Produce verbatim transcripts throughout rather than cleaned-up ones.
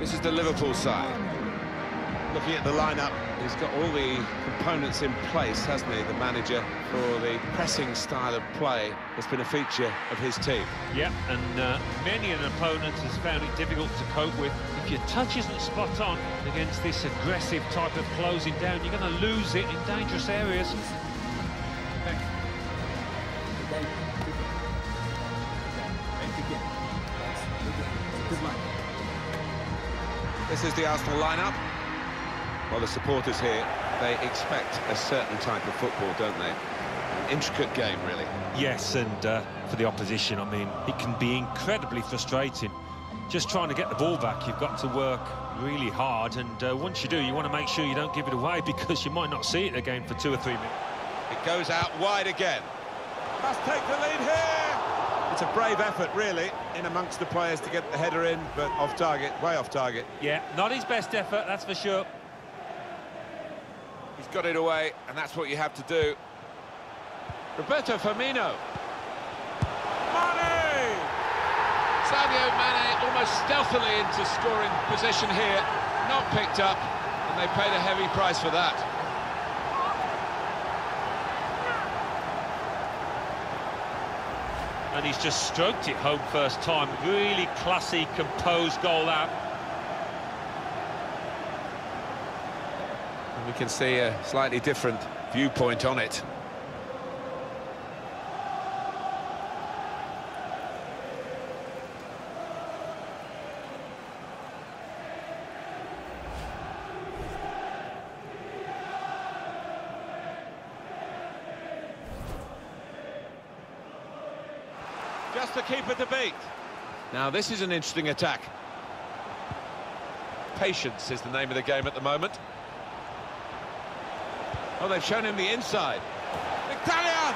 This is the Liverpool side. Looking at the lineup, he's got all the components in place, hasn't he, the manager, for the pressing style of play that's been a feature of his team. Yep, and uh, many an opponent has found it difficult to cope with. If your touch isn't spot on against this aggressive type of closing down, you're going to lose it in dangerous areas. This is the Arsenal lineup. Well, the supporters here, they expect a certain type of football, don't they? An intricate game, really. Yes, and uh, for the opposition, I mean, it can be incredibly frustrating. Just trying to get the ball back, you've got to work really hard, and uh, once you do, you want to make sure you don't give it away, because you might not see it again for two or three minutes. It goes out wide again. Must take the lead here! It's a brave effort, really, in amongst the players to get the header in, but off target, way off target. Yeah, not his best effort, that's for sure. He's got it away, and that's what you have to do. Roberto Firmino. Mane! Sadio Mane almost stealthily into scoring position here. Not picked up, and they paid a heavy price for that. And he's just stroked it home first time. Really classy, composed goal out. And we can see a slightly different viewpoint on it. Just the keeper to beat. Now, this is an interesting attack. Patience is the name of the game at the moment. Oh, they've shown him the inside. Mkhitaryan!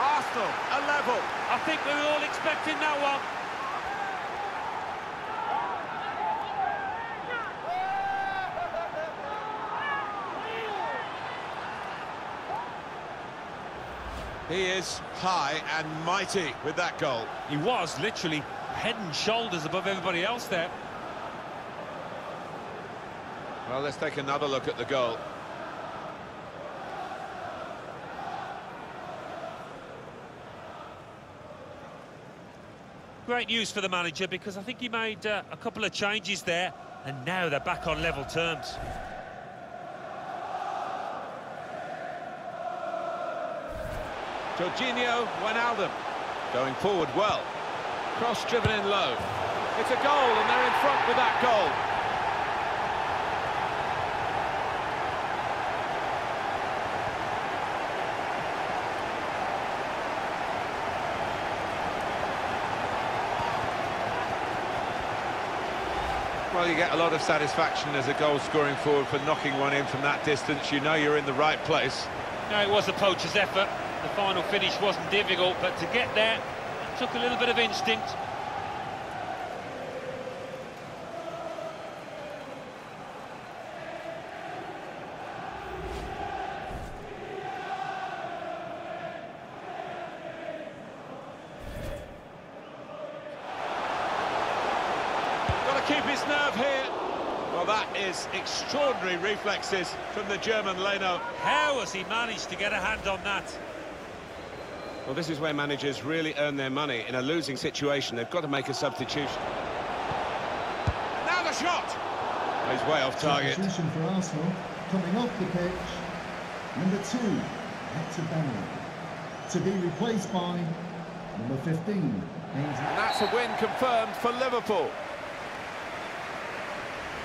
Arsenal, a level. I think we were all expecting that one. He is high and mighty with that goal. He was literally head and shoulders above everybody else there. Well, let's take another look at the goal. Great news for the manager, because I think he made uh, a couple of changes there, and now they're back on level terms. Jorginho Wijnaldum going forward well. Cross driven in low. It's a goal, and they're in front with that goal. Well, you get a lot of satisfaction as a goal scoring forward for knocking one in from that distance. You know you're in the right place. No, it was a poacher's effort. The final finish wasn't difficult, but to get there, it took a little bit of instinct. Got to keep his nerve here. Well, that is extraordinary reflexes from the German Leno. How has he managed to get a hand on that? Well, this is where managers really earn their money. In a losing situation, they've got to make a substitution. Now the shot! Oh, he's way off target. Substitution for Arsenal, coming off the pitch, number two, Hector Bellerin, to be replaced by number fifteen. And that's a win confirmed for Liverpool.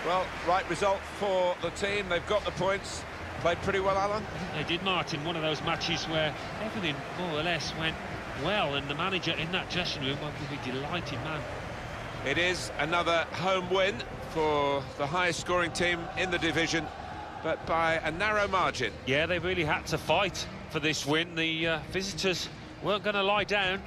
Well, right result for the team. They've got the points. Played pretty well, Alan. They did, Martin. One of those matches where everything more or less went well, and the manager in that dressing room will be delighted, man. It is another home win for the highest scoring team in the division, but by a narrow margin. Yeah, they really had to fight for this win. The uh, visitors weren't going to lie down.